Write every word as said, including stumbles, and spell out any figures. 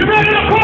You ready to play?